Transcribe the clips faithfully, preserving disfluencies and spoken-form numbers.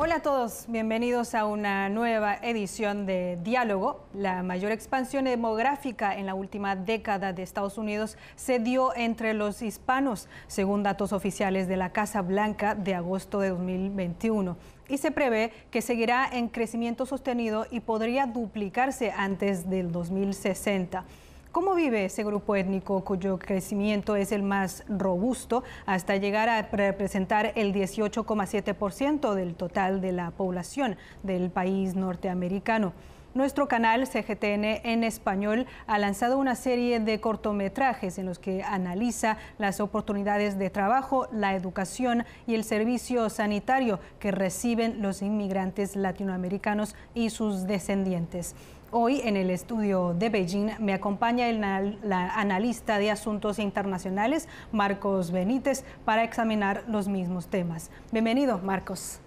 Hola a todos, bienvenidos a una nueva edición de Diálogo. La mayor expansión demográfica en la última década de Estados Unidos se dio entre los hispanos, según datos oficiales de la Casa Blanca de agosto de dos mil veintiuno. Y se prevé que seguirá en crecimiento sostenido y podría duplicarse antes del dos mil sesenta. ¿Cómo vive ese grupo étnico cuyo crecimiento es el más robusto hasta llegar a representar el dieciocho coma siete por ciento del total de la población del país norteamericano? Nuestro canal C G T N en Español ha lanzado una serie de cortometrajes en los que analiza las oportunidades de trabajo, la educación y el servicio sanitario que reciben los inmigrantes latinoamericanos y sus descendientes. Hoy en el estudio de Beijing me acompaña el, la analista de asuntos internacionales, Marcos Benítez, para examinar los mismos temas. Bienvenido, Marcos.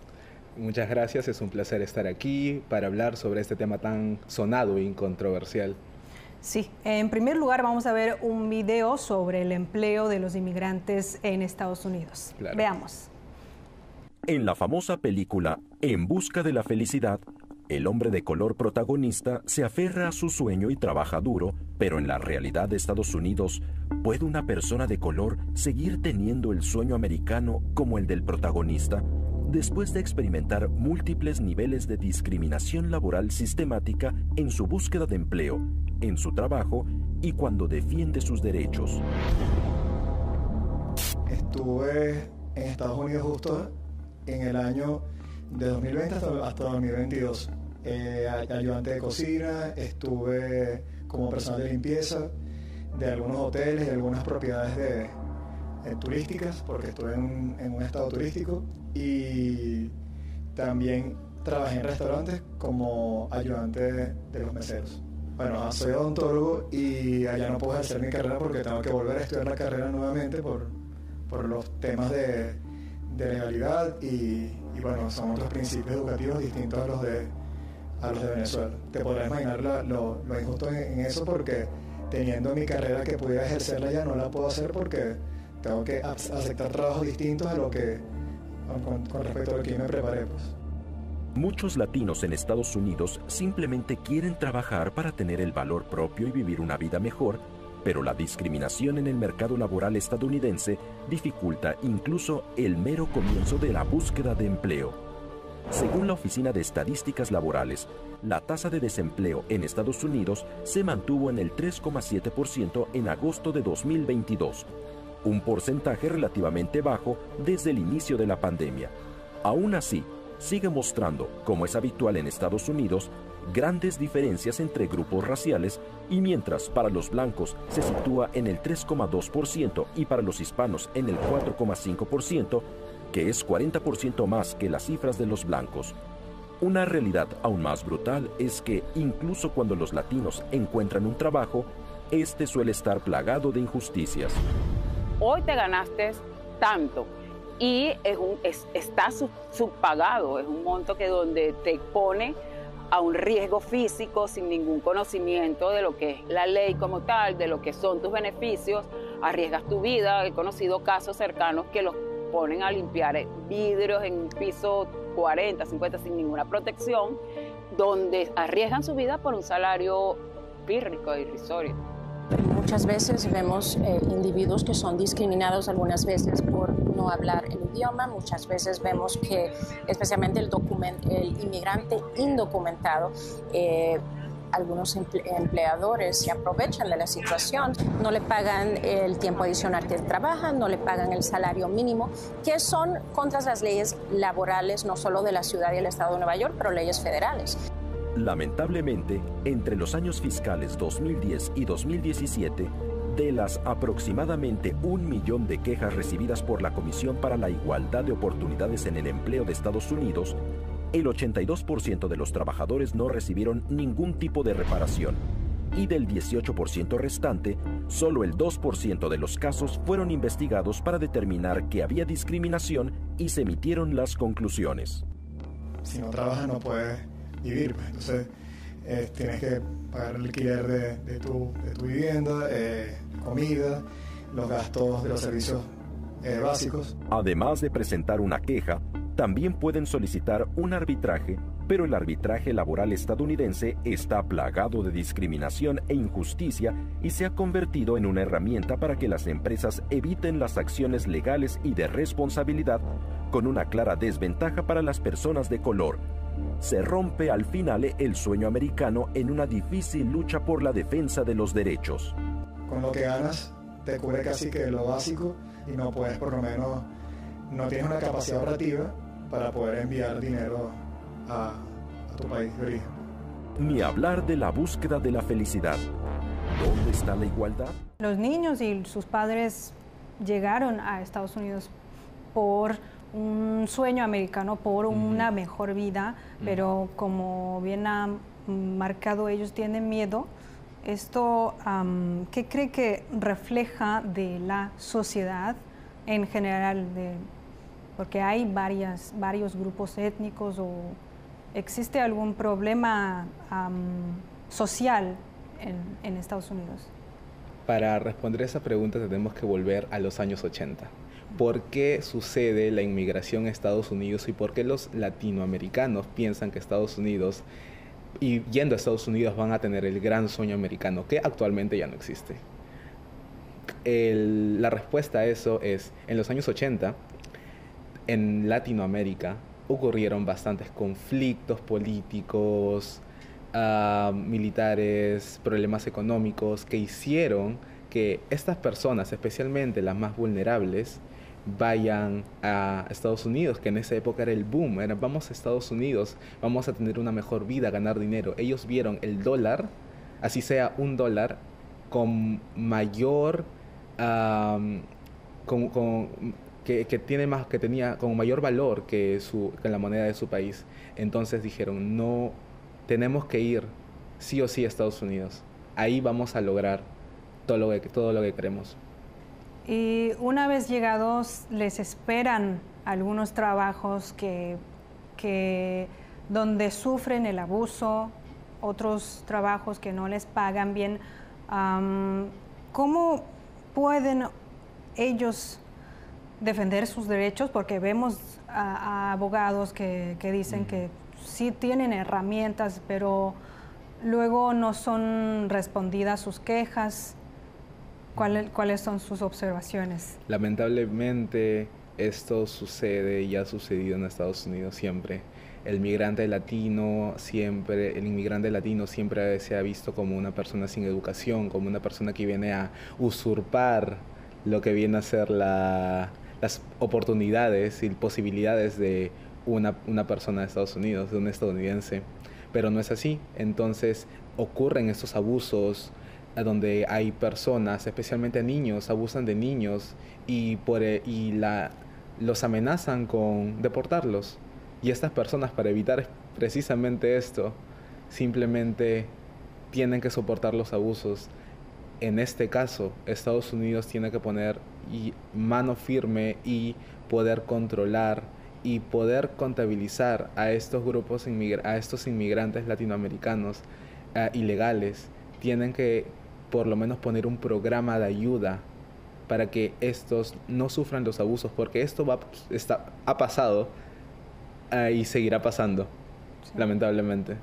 Muchas gracias, es un placer estar aquí para hablar sobre este tema tan sonado e incontroversial. Sí, en primer lugar vamos a ver un video sobre el empleo de los inmigrantes en Estados Unidos. Claro. Veamos. En la famosa película En busca de la felicidad, el hombre de color protagonista se aferra a su sueño y trabaja duro, pero en la realidad de Estados Unidos, ¿puede una persona de color seguir teniendo el sueño americano como el del protagonista? Después de experimentar múltiples niveles de discriminación laboral sistemática en su búsqueda de empleo, en su trabajo y cuando defiende sus derechos. Estuve en Estados Unidos justo en el año de dos mil veinte hasta, hasta dos mil veintidós. Eh, ayudante de cocina, estuve como personal de limpieza de algunos hoteles, de algunas propiedades de, de turísticas, porque estuve en, en un estado turístico, y también trabajé en restaurantes como ayudante de, de los meseros. Bueno, soy odontólogo y allá no puedo ejercer mi carrera porque tengo que volver a estudiar la carrera nuevamente por, por los temas de, de legalidad y, y bueno, son otros principios educativos distintos a los de a los de Venezuela. Te podrás imaginar la, lo, lo injusto en, en eso, porque teniendo mi carrera que pudiera ejercerla ya no la puedo hacer porque tengo que aceptar trabajos distintos a lo que con, con respecto a lo que me preparé, pues. Muchos latinos en Estados Unidos simplemente quieren trabajar para tener el valor propio y vivir una vida mejor, pero la discriminación en el mercado laboral estadounidense dificulta incluso el mero comienzo de la búsqueda de empleo. Según la Oficina de Estadísticas Laborales, la tasa de desempleo en Estados Unidos se mantuvo en el tres coma siete por ciento en agosto de dos mil veintidós, un porcentaje relativamente bajo desde el inicio de la pandemia. Aún así, sigue mostrando, como es habitual en Estados Unidos, grandes diferencias entre grupos raciales, y mientras para los blancos se sitúa en el tres coma dos por ciento y para los hispanos en el cuatro coma cinco por ciento, que es cuarenta por ciento más que las cifras de los blancos. Una realidad aún más brutal es que incluso cuando los latinos encuentran un trabajo, este suele estar plagado de injusticias. Hoy te ganaste tanto y es un, es, está sub, subpagado, es un monto que donde te pone a un riesgo físico sin ningún conocimiento de lo que es la ley como tal, de lo que son tus beneficios, arriesgas tu vida. He conocido casos cercanos que los ponen a limpiar vidrios en piso cuarenta, cincuenta sin ninguna protección, donde arriesgan su vida por un salario pírrico e irrisorio. Muchas veces vemos eh, individuos que son discriminados algunas veces por no hablar el idioma. Muchas veces vemos que especialmente el, el inmigrante indocumentado, eh, algunos emple empleadores se aprovechan de la situación, no le pagan el tiempo adicional que trabajan, no le pagan el salario mínimo, que son contra las leyes laborales no solo de la ciudad y el estado de Nueva York, pero leyes federales. Lamentablemente, entre los años fiscales dos mil diez y dos mil diecisiete, de las aproximadamente un millón de quejas recibidas por la Comisión para la Igualdad de Oportunidades en el Empleo de Estados Unidos, el ochenta y dos por ciento de los trabajadores no recibieron ningún tipo de reparación, y del dieciocho por ciento restante, solo el dos por ciento de los casos fueron investigados para determinar que había discriminación y se emitieron las conclusiones. Si no trabaja no puede vivir, pues. Entonces eh, tienes que pagar el alquiler de, de, tu, de tu vivienda, eh, comida, los gastos de los servicios eh, básicos. Además de presentar una queja, también pueden solicitar un arbitraje, pero el arbitraje laboral estadounidense está plagado de discriminación e injusticia y se ha convertido en una herramienta para que las empresas eviten las acciones legales y de responsabilidad, con una clara desventaja para las personas de color. Se rompe al final el sueño americano en una difícil lucha por la defensa de los derechos. Con lo que ganas te cubre casi que lo básico y no puedes, por lo menos, no tienes una capacidad operativa para poder enviar dinero a, a tu país de origen. Ni hablar de la búsqueda de la felicidad. ¿Dónde está la igualdad? Los niños y sus padres llegaron a Estados Unidos por un sueño americano, por una mejor vida, pero como bien ha marcado, ellos tienen miedo. Esto, um, ¿qué cree que refleja de la sociedad en general? De, porque hay varias, varios grupos étnicos, o ¿existe algún problema um, social en, en Estados Unidos? Para responder esa pregunta tenemos que volver a los años ochenta. ¿Por qué sucede la inmigración a Estados Unidos y por qué los latinoamericanos piensan que Estados Unidos, y yendo a Estados Unidos, van a tener el gran sueño americano que actualmente ya no existe? El, la respuesta a eso es, en los años ochenta, en Latinoamérica ocurrieron bastantes conflictos políticos, uh, militares, problemas económicos que hicieron que estas personas, especialmente las más vulnerables, vayan a Estados Unidos, que en esa época era el boom, era vamos a Estados Unidos, vamos a tener una mejor vida, ganar dinero. Ellos vieron el dólar, así sea un dólar, con mayor um, con, con, que, que tiene más, que tenía con mayor valor que, su, que la moneda de su país. Entonces dijeron, no, tenemos que ir sí o sí a Estados Unidos, ahí vamos a lograr todo lo que, todo lo que queremos. Y una vez llegados, les esperan algunos trabajos que, que donde sufren el abuso, otros trabajos que no les pagan bien. Um, ¿Cómo pueden ellos defender sus derechos? Porque vemos a, a abogados que, que dicen que sí tienen herramientas, pero luego no son respondidas sus quejas. ¿Cuáles son sus observaciones? Lamentablemente, esto sucede y ha sucedido en Estados Unidos siempre. El migrante latino siempre, el inmigrante latino siempre se ha visto como una persona sin educación, como una persona que viene a usurpar lo que viene a ser la, las oportunidades y posibilidades de una, una persona de Estados Unidos, de un estadounidense. Pero no es así. Entonces, ocurren estos abusos, donde hay personas, especialmente niños, abusan de niños y, por, y la, los amenazan con deportarlos. Y estas personas, para evitar precisamente esto, simplemente tienen que soportar los abusos. En este caso, Estados Unidos tiene que poner y mano firme y poder controlar y poder contabilizar a estos grupos, a estos inmigrantes latinoamericanos eh, ilegales. Tienen que por lo menos poner un programa de ayuda para que estos no sufran los abusos, porque esto va, está, ha pasado eh, y seguirá pasando, sí, lamentablemente.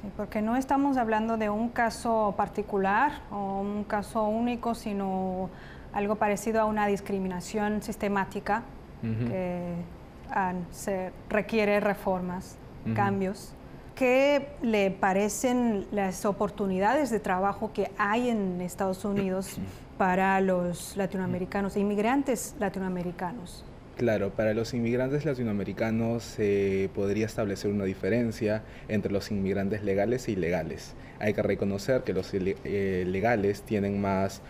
Sí, porque no estamos hablando de un caso particular o un caso único, sino algo parecido a una discriminación sistemática, uh-huh, que ah, se requiere reformas, uh-huh, cambios. ¿Qué le parecen las oportunidades de trabajo que hay en Estados Unidos para los latinoamericanos, inmigrantes latinoamericanos? Claro, para los inmigrantes latinoamericanos se eh, podría establecer una diferencia entre los inmigrantes legales e ilegales. Hay que reconocer que los eh, legales tienen más,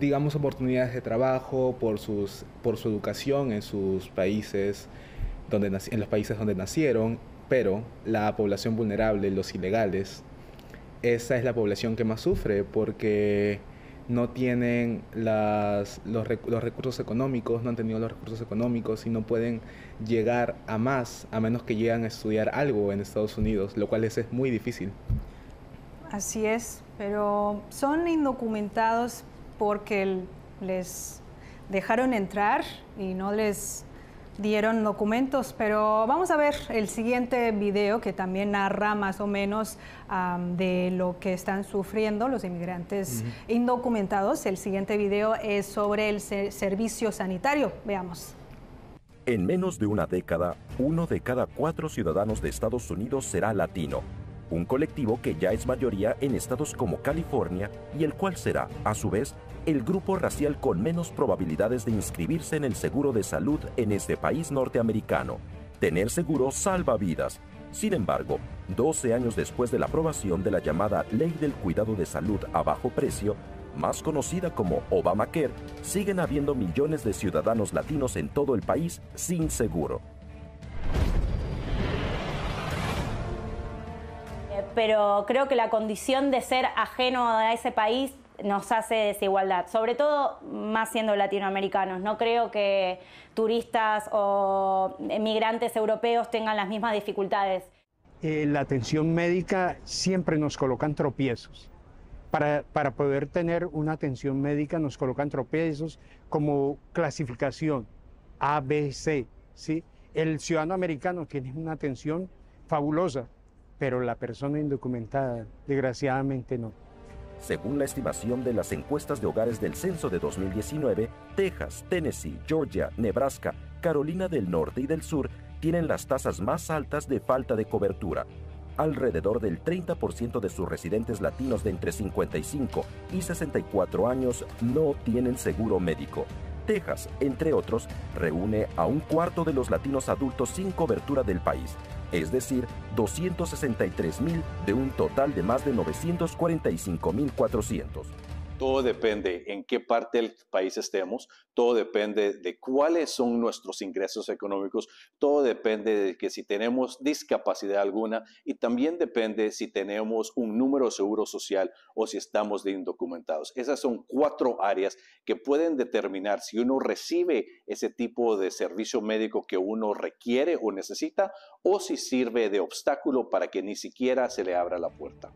digamos, oportunidades de trabajo por, sus, por su educación en sus países, donde, en los países donde nacieron. Pero la población vulnerable, los ilegales, esa es la población que más sufre porque no tienen las, los, rec los recursos económicos, no han tenido los recursos económicos y no pueden llegar a más, a menos que lleguen a estudiar algo en Estados Unidos, lo cual es, es muy difícil. Así es, pero son indocumentados porque les dejaron entrar y no les dieron documentos, pero vamos a ver el siguiente video que también narra más o menos um, de lo que están sufriendo los inmigrantes uh-huh. indocumentados. El siguiente video es sobre el ser- servicio sanitario. Veamos. En menos de una década, uno de cada cuatro ciudadanos de Estados Unidos será latino, un colectivo que ya es mayoría en estados como California y el cual será, a su vez, el grupo racial con menos probabilidades de inscribirse en el seguro de salud en este país norteamericano. Tener seguro salva vidas. Sin embargo, doce años después de la aprobación de la llamada Ley del Cuidado de Salud a Bajo Precio, más conocida como Obamacare, siguen habiendo millones de ciudadanos latinos en todo el país sin seguro. Pero creo que la condición de ser ajeno a ese país nos hace desigualdad, sobre todo más siendo latinoamericanos. No creo que turistas o migrantes europeos tengan las mismas dificultades. Eh, la atención médica siempre nos colocan tropiezos. Para, para poder tener una atención médica nos colocan tropiezos como clasificación A, B, C, ¿sí? El ciudadano americano tiene una atención fabulosa, pero la persona indocumentada desgraciadamente no. Según la estimación de las encuestas de hogares del censo de dos mil diecinueve, Texas, Tennessee, Georgia, Nebraska, Carolina del Norte y del Sur tienen las tasas más altas de falta de cobertura. Alrededor del treinta por ciento de sus residentes latinos de entre cincuenta y cinco y sesenta y cuatro años no tienen seguro médico. Texas, entre otros, reúne a un cuarto de los latinos adultos sin cobertura del país, es decir, doscientos sesenta y tres mil de un total de más de novecientos cuarenta y cinco mil cuatrocientos. Todo depende en qué parte del país estemos, todo depende de cuáles son nuestros ingresos económicos, todo depende de que si tenemos discapacidad alguna y también depende si tenemos un número de seguro social o si estamos de indocumentados. Esas son cuatro áreas que pueden determinar si uno recibe ese tipo de servicio médico que uno requiere o necesita o si sirve de obstáculo para que ni siquiera se le abra la puerta.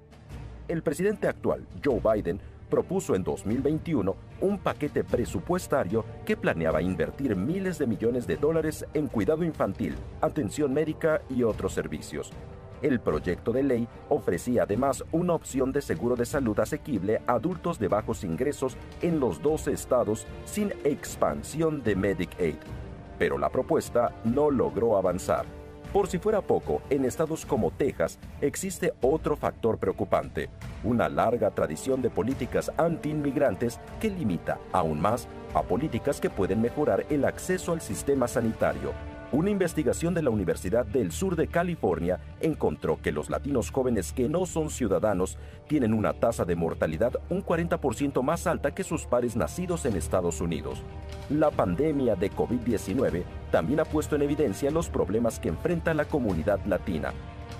El presidente actual, Joe Biden, propuso en dos mil veintiuno un paquete presupuestario que planeaba invertir miles de millones de dólares en cuidado infantil, atención médica y otros servicios. El proyecto de ley ofrecía además una opción de seguro de salud asequible a adultos de bajos ingresos en los doce estados sin expansión de Medicaid. Pero la propuesta no logró avanzar. Por si fuera poco, en estados como Texas existe otro factor preocupante, una larga tradición de políticas anti-inmigrantes que limita aún más a políticas que pueden mejorar el acceso al sistema sanitario. Una investigación de la Universidad del Sur de California encontró que los latinos jóvenes que no son ciudadanos tienen una tasa de mortalidad un cuarenta por ciento más alta que sus pares nacidos en Estados Unidos. La pandemia de COVID diecinueve también ha puesto en evidencia los problemas que enfrenta la comunidad latina.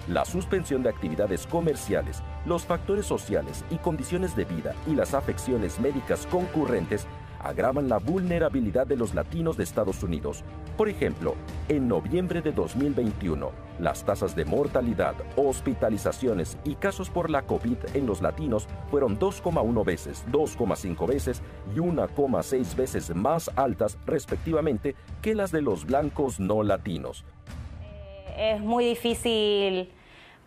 La suspensión de actividades comerciales, los factores sociales y condiciones de vida y las afecciones médicas concurrentes agravan la vulnerabilidad de los latinos de Estados Unidos. Por ejemplo, en noviembre de dos mil veintiuno, las tasas de mortalidad, hospitalizaciones y casos por la COVID en los latinos fueron dos coma uno veces, dos coma cinco veces y una coma seis veces más altas respectivamente que las de los blancos no latinos. Es muy difícil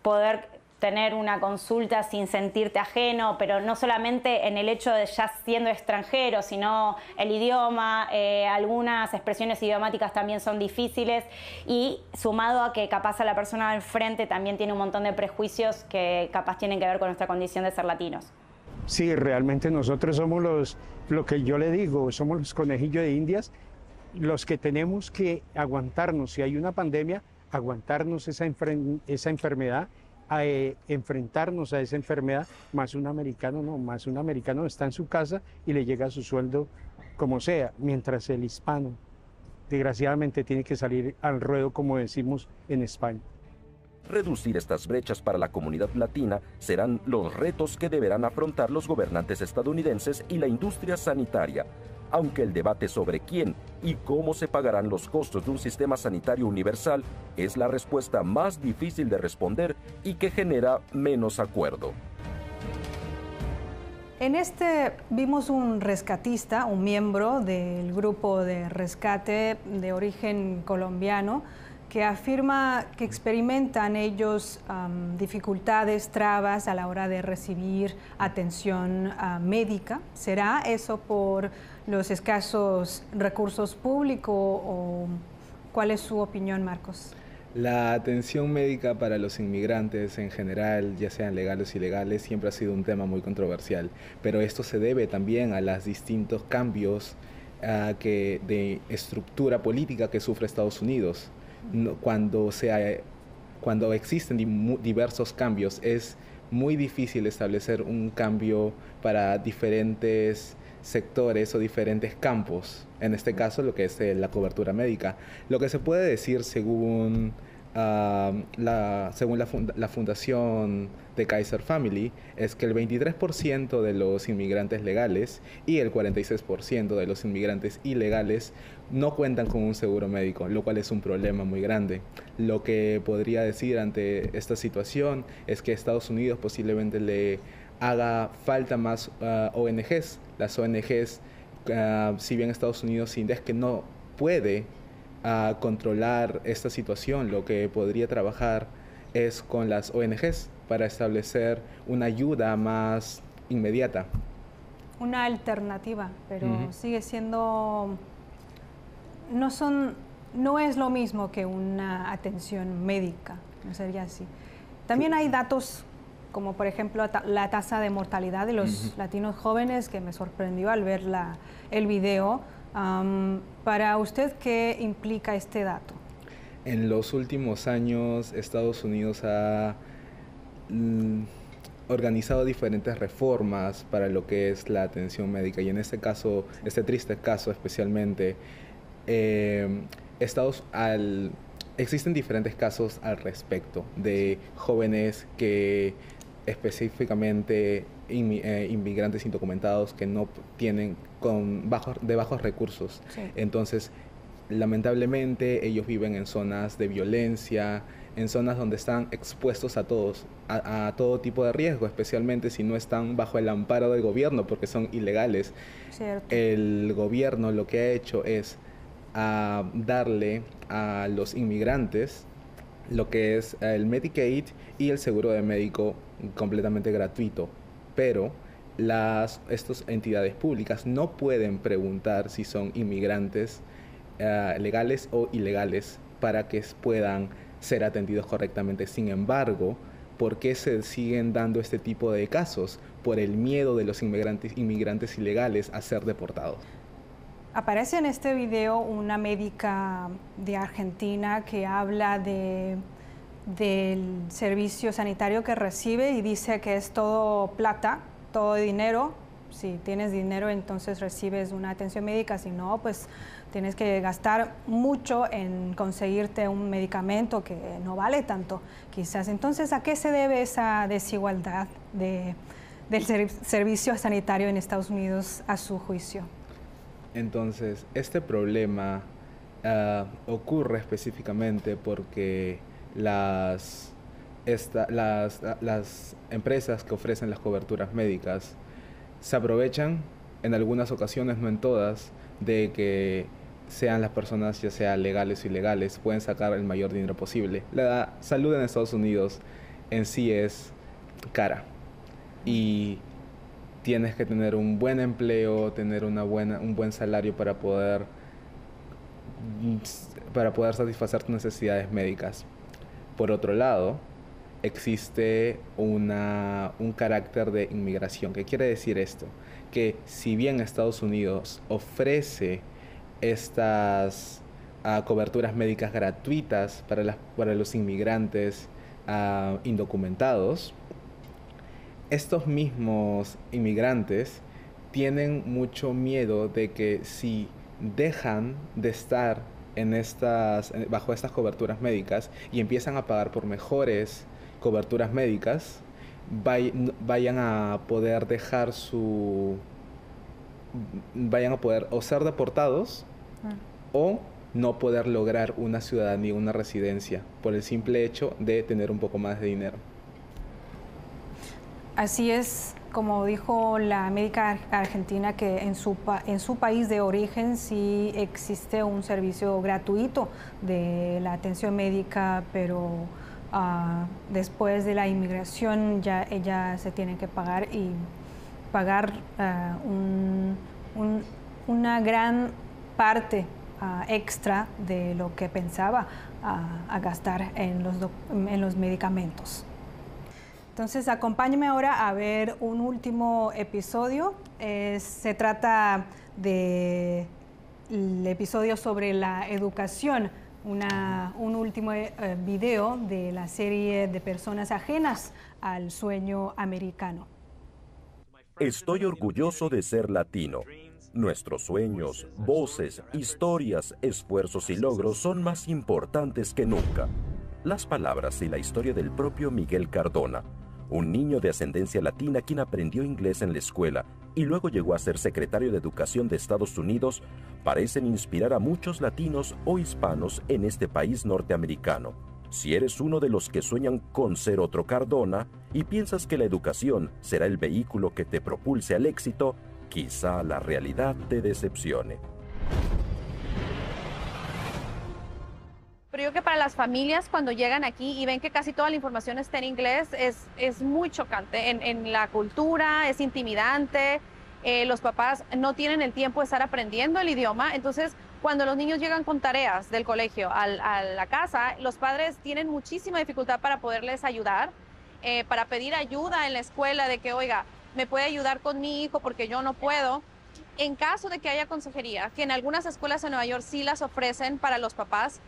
poder tener una consulta sin sentirte ajeno, pero no solamente en el hecho de ya siendo extranjero, sino el idioma, eh, algunas expresiones idiomáticas también son difíciles y sumado a que capaz a la persona del frente también tiene un montón de prejuicios que capaz tienen que ver con nuestra condición de ser latinos. Sí, realmente nosotros somos los, lo que yo le digo, somos los conejillos de indias, los que tenemos que aguantarnos, si hay una pandemia, aguantarnos esa, enfer- esa enfermedad, a eh, enfrentarnos a esa enfermedad, más un americano no, más un americano está en su casa y le llega su sueldo como sea, mientras el hispano desgraciadamente tiene que salir al ruedo, como decimos en España. Reducir estas brechas para la comunidad latina serán los retos que deberán afrontar los gobernantes estadounidenses y la industria sanitaria, aunque el debate sobre quién y cómo se pagarán los costos de un sistema sanitario universal es la respuesta más difícil de responder y que genera menos acuerdo. En este vimos un rescatista, un miembro del grupo de rescate de origen colombiano, que afirma que experimentan ellos um, dificultades, trabas a la hora de recibir atención uh, médica. ¿Será eso por los escasos recursos públicos o cuál es su opinión, Marcos? La atención médica para los inmigrantes en general, ya sean legales o ilegales, siempre ha sido un tema muy controversial, pero esto se debe también a los distintos cambios uh, que, de estructura política que sufre Estados Unidos. No, cuando, se, cuando existen diversos cambios, es muy difícil establecer un cambio para diferentes sectores o diferentes campos, en este caso lo que es eh, la cobertura médica. Lo que se puede decir según, uh, la, según la, fund la fundación de Kaiser Family es que el veintitrés por ciento de los inmigrantes legales y el cuarenta y seis por ciento de los inmigrantes ilegales no cuentan con un seguro médico, lo cual es un problema muy grande. Lo que podría decir ante esta situación es que Estados Unidos posiblemente le haga falta más uh, O N Ges. Las O N Ges, uh, si bien Estados Unidos indes que no puede uh, controlar esta situación, lo que podría trabajar es con las O N Ges para establecer una ayuda más inmediata. Una alternativa, pero uh-huh. sigue siendo... No, son, no es lo mismo que una atención médica, no sería así. También hay datos, como por ejemplo la tasa de mortalidad de los uh-huh. latinos jóvenes, que me sorprendió al ver la, el video. Um, para usted, ¿qué implica este dato? En los últimos años, Estados Unidos ha mm, organizado diferentes reformas para lo que es la atención médica, y en este caso, este triste caso especialmente, eh, Estados al, existen diferentes casos al respecto de jóvenes que... específicamente inmi eh, inmigrantes indocumentados que no tienen con bajo, de bajos recursos. Sí. Entonces, lamentablemente, ellos viven en zonas de violencia, en zonas donde están expuestos a todos, a, a todo tipo de riesgo, especialmente si no están bajo el amparo del gobierno porque son ilegales. Cierto. El gobierno lo que ha hecho es a darle a los inmigrantes lo que es el Medicaid y el seguro de médico completamente gratuito, pero las estas entidades públicas no pueden preguntar si son inmigrantes uh, legales o ilegales para que puedan ser atendidos correctamente. Sin embargo, ¿por qué se siguen dando este tipo de casos? Por el miedo de los inmigrantes, inmigrantes ilegales a ser deportados. Aparece en este video una médica de Argentina que habla de, del servicio sanitario que recibe y dice que es todo plata, todo dinero. Si tienes dinero, entonces recibes una atención médica. Si no, pues tienes que gastar mucho en conseguirte un medicamento que no vale tanto, quizás. Entonces, ¿a qué se debe esa desigualdad de, del ser, servicio sanitario en Estados Unidos, a su juicio? Entonces, este problema uh, ocurre específicamente porque las, esta, las, las empresas que ofrecen las coberturas médicas se aprovechan, en algunas ocasiones, no en todas, de que sean las personas, ya sea legales o ilegales, pueden sacar el mayor dinero posible. La salud en Estados Unidos en sí es cara y tienes que tener un buen empleo, tener una buena, un buen salario para poder, para poder satisfacer tus necesidades médicas. Por otro lado, existe una, un carácter de inmigración. ¿Qué quiere decir esto? Que si bien Estados Unidos ofrece estas uh, coberturas médicas gratuitas para, las, para los inmigrantes uh, indocumentados, estos mismos inmigrantes tienen mucho miedo de que si dejan de estar en estas, bajo estas coberturas médicas y empiezan a pagar por mejores coberturas médicas, vay, vayan a poder dejar su... vayan a poder o ser deportados ah. o no poder lograr una ciudadanía, una residencia, por el simple hecho de tener un poco más de dinero. Así es, como dijo la médica argentina, que en su, en su país de origen sí existe un servicio gratuito de la atención médica, pero uh, después de la inmigración ya ella se tiene que pagar y pagar uh, un, un, una gran parte uh, extra de lo que pensaba uh, a gastar en los, en los medicamentos. Entonces, acompáñame ahora a ver un último episodio. Eh, se trata del episodio sobre la educación, una, un último eh, video de la serie de personas ajenas al sueño americano. Estoy orgulloso de ser latino. Nuestros sueños, voces, historias, esfuerzos y logros son más importantes que nunca. Las palabras y la historia del propio Miguel Cardona, un niño de ascendencia latina quien aprendió inglés en la escuela y luego llegó a ser secretario de Educación de Estados Unidos, parecen inspirar a muchos latinos o hispanos en este país norteamericano. Si eres uno de los que sueñan con ser otro Cardona y piensas que la educación será el vehículo que te propulse al éxito, quizá la realidad te decepcione. Pero yo creo que para las familias cuando llegan aquí y ven que casi toda la información está en inglés, es, es muy chocante en, en la cultura, es intimidante, eh, los papás no tienen el tiempo de estar aprendiendo el idioma, entonces cuando los niños llegan con tareas del colegio al, a la casa, los padres tienen muchísima dificultad para poderles ayudar, eh, para pedir ayuda en la escuela de que, oiga, me puede ayudar con mi hijo porque yo no puedo. En caso de que haya consejería, que en algunas escuelas en Nueva York sí las ofrecen para los papás,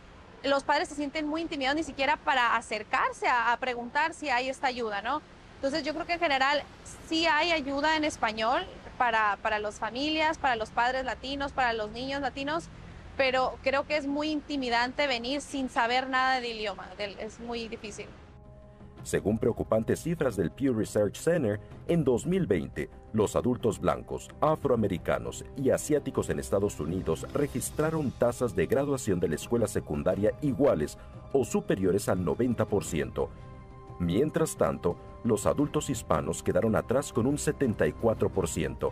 los padres se sienten muy intimidados ni siquiera para acercarse a, a preguntar si hay esta ayuda, ¿no? Entonces yo creo que en general sí hay ayuda en español para, para las familias, para los padres latinos, para los niños latinos, pero creo que es muy intimidante venir sin saber nada del idioma, del, es muy difícil. Según preocupantes cifras del Pew Research Center, en dos mil veinte, los adultos blancos, afroamericanos y asiáticos en Estados Unidos registraron tasas de graduación de la escuela secundaria iguales o superiores al noventa por ciento. Mientras tanto, los adultos hispanos quedaron atrás con un setenta y cuatro por ciento.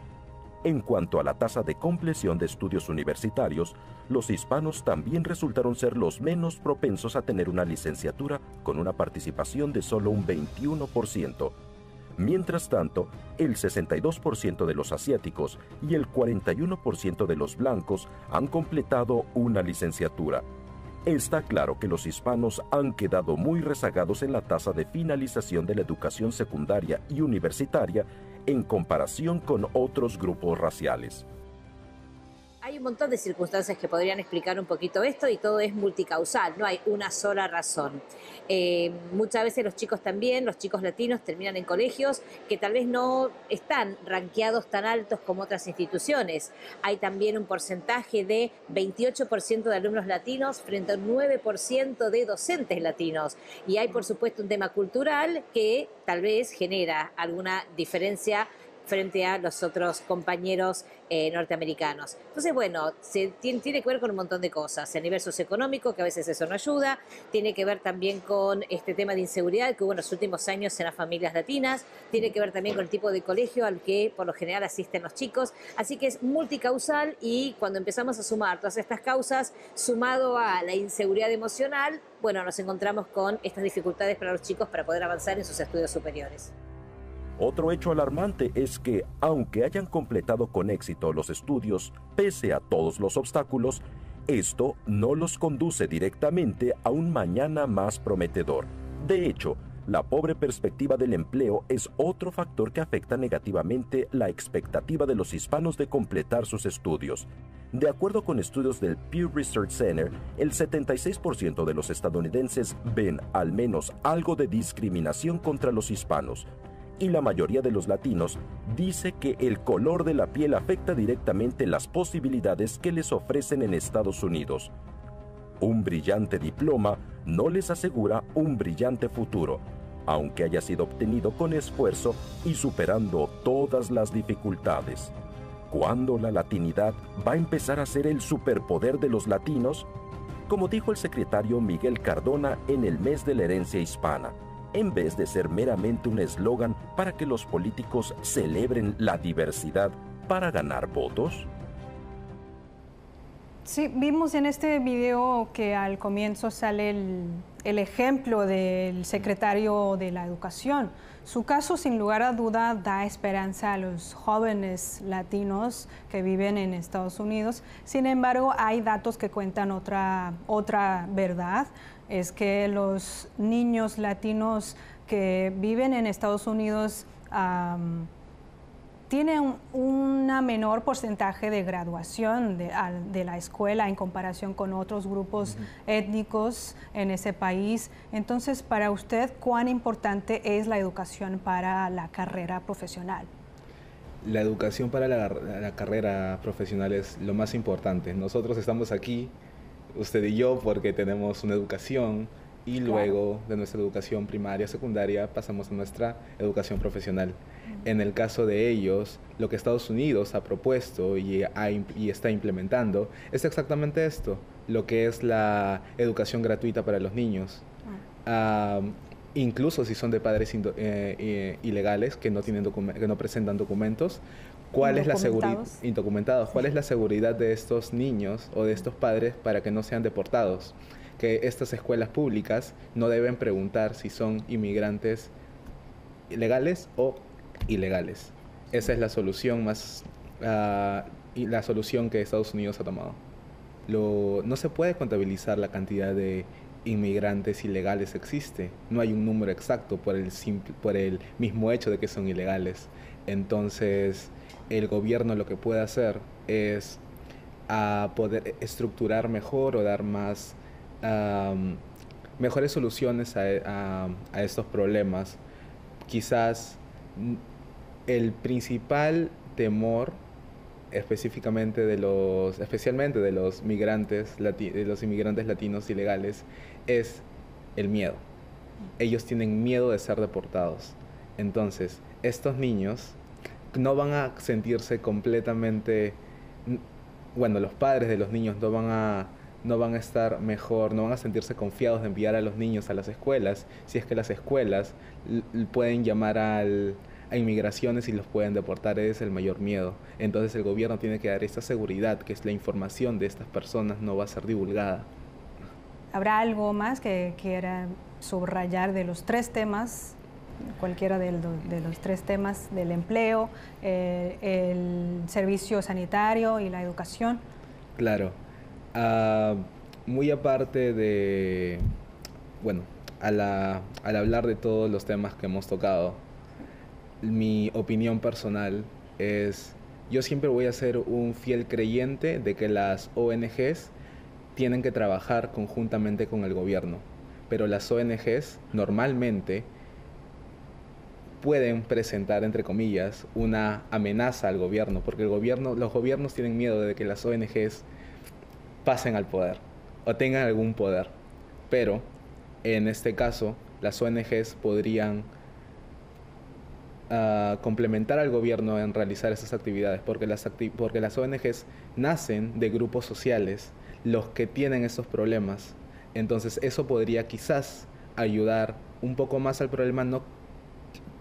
En cuanto a la tasa de compleción de estudios universitarios, los hispanos también resultaron ser los menos propensos a tener una licenciatura con una participación de solo un veintiuno por ciento. Mientras tanto, el sesenta y dos por ciento de los asiáticos y el cuarenta y uno por ciento de los blancos han completado una licenciatura. Está claro que los hispanos han quedado muy rezagados en la tasa de finalización de la educación secundaria y universitaria en comparación con otros grupos raciales. Hay un montón de circunstancias que podrían explicar un poquito esto y todo es multicausal, no hay una sola razón. Eh, muchas veces los chicos también, los chicos latinos terminan en colegios que tal vez no están rankeados tan altos como otras instituciones. Hay también un porcentaje de veintiocho por ciento de alumnos latinos frente a un nueve por ciento de docentes latinos. Y hay por supuesto un tema cultural que tal vez genera alguna diferencia frente a los otros compañeros eh, norteamericanos. Entonces, bueno, se tiene, tiene que ver con un montón de cosas. A nivel socioeconómico, que a veces eso no ayuda, tiene que ver también con este tema de inseguridad que hubo en los últimos años en las familias latinas, tiene que ver también con el tipo de colegio al que por lo general asisten los chicos. Así que es multicausal y cuando empezamos a sumar todas estas causas, sumado a la inseguridad emocional, bueno, nos encontramos con estas dificultades para los chicos para poder avanzar en sus estudios superiores. Otro hecho alarmante es que, aunque hayan completado con éxito los estudios, pese a todos los obstáculos, esto no los conduce directamente a un mañana más prometedor. De hecho, la pobre perspectiva del empleo es otro factor que afecta negativamente la expectativa de los hispanos de completar sus estudios. De acuerdo con estudios del Pew Research Center, el setenta y seis por ciento de los estadounidenses ven al menos algo de discriminación contra los hispanos. Y la mayoría de los latinos dice que el color de la piel afecta directamente las posibilidades que les ofrecen en Estados Unidos. Un brillante diploma no les asegura un brillante futuro, aunque haya sido obtenido con esfuerzo y superando todas las dificultades. ¿Cuándo la latinidad va a empezar a ser el superpoder de los latinos? Como dijo el secretario Miguel Cardona en el mes de la herencia hispana, en vez de ser meramente un eslogan para que los políticos celebren la diversidad para ganar votos? Sí, vimos en este video que al comienzo sale el, el ejemplo del secretario de la Educación. Su caso, sin lugar a duda, da esperanza a los jóvenes latinos que viven en Estados Unidos. Sin embargo, hay datos que cuentan otra, otra verdad. Es que los niños latinos que viven en Estados Unidos um, tienen un menor porcentaje de graduación de, de la escuela en comparación con otros grupos uh-huh. étnicos en ese país. Entonces, para usted, ¿cuán importante es la educación para la carrera profesional? La educación para la, la carrera profesional es lo más importante. Nosotros estamos aquí, usted y yo, porque tenemos una educación y claro. luego de nuestra educación primaria, secundaria, pasamos a nuestra educación profesional. En el caso de ellos, lo que Estados Unidos ha propuesto y, ha, y está implementando es exactamente esto, lo que es la educación gratuita para los niños. Ah. Um, incluso si son de padres indo, eh, eh, ilegales que no, tienen que no presentan documentos, ¿cuál es la seguridad? Indocumentados. ¿Cuál es la seguridad de estos niños o de estos padres para que no sean deportados? Que estas escuelas públicas no deben preguntar si son inmigrantes legales o ilegales. Esa es la solución más uh, y la solución que Estados Unidos ha tomado. Lo, no se puede contabilizar la cantidad de inmigrantes ilegales que existe. No hay un número exacto por el, simple, por el mismo hecho de que son ilegales. Entonces, el gobierno lo que puede hacer es uh, poder estructurar mejor o dar más um, mejores soluciones a, a, a estos problemas. Quizás el principal temor específicamente de los especialmente de los migrantes lati de los inmigrantes latinos ilegales es el miedo. Ellos tienen miedo de ser deportados. Entonces, estos niños no van a sentirse completamente bueno, los padres de los niños no van a no van a estar mejor, no van a sentirse confiados de enviar a los niños a las escuelas, si es que las escuelas pueden llamar al, a inmigraciones y los pueden deportar, ese es el mayor miedo. Entonces el gobierno tiene que dar esta seguridad, que es la información de estas personas no va a ser divulgada. ¿Habrá algo más que quiera subrayar de los tres temas? Cualquiera de los, de los tres temas del empleo, eh, el servicio sanitario y la educación. Claro. Uh, muy aparte de, bueno, a la, al hablar de todos los temas que hemos tocado, mi opinión personal es, yo siempre voy a ser un fiel creyente de que las O N Ges tienen que trabajar conjuntamente con el gobierno, pero las O N Ges normalmente pueden presentar, entre comillas, una amenaza al gobierno, porque el gobierno, los gobiernos tienen miedo de que las O N Ges pasen al poder o tengan algún poder, pero en este caso las O N Ges podrían uh, complementar al gobierno en realizar esas actividades porque las, acti porque las O N Ges nacen de grupos sociales los que tienen esos problemas, entonces eso podría quizás ayudar un poco más al problema, no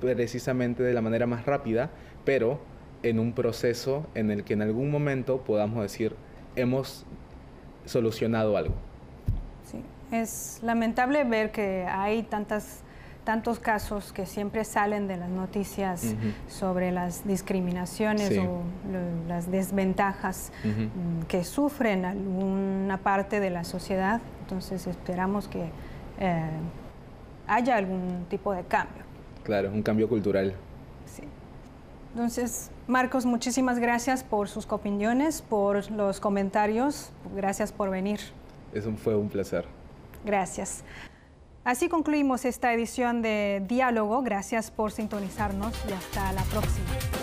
precisamente de la manera más rápida, pero en un proceso en el que en algún momento podamos decir hemos solucionado algo. Sí, es lamentable ver que hay tantas, tantos casos que siempre salen de las noticias uh-huh. sobre las discriminaciones sí. o lo, las desventajas uh-huh. que sufren alguna parte de la sociedad. Entonces esperamos que eh, haya algún tipo de cambio. Claro, un cambio cultural. Sí. Entonces, Marcos, muchísimas gracias por sus opiniones, por los comentarios. Gracias por venir. Eso fue un placer. Gracias. Así concluimos esta edición de Diálogo. Gracias por sintonizarnos y hasta la próxima.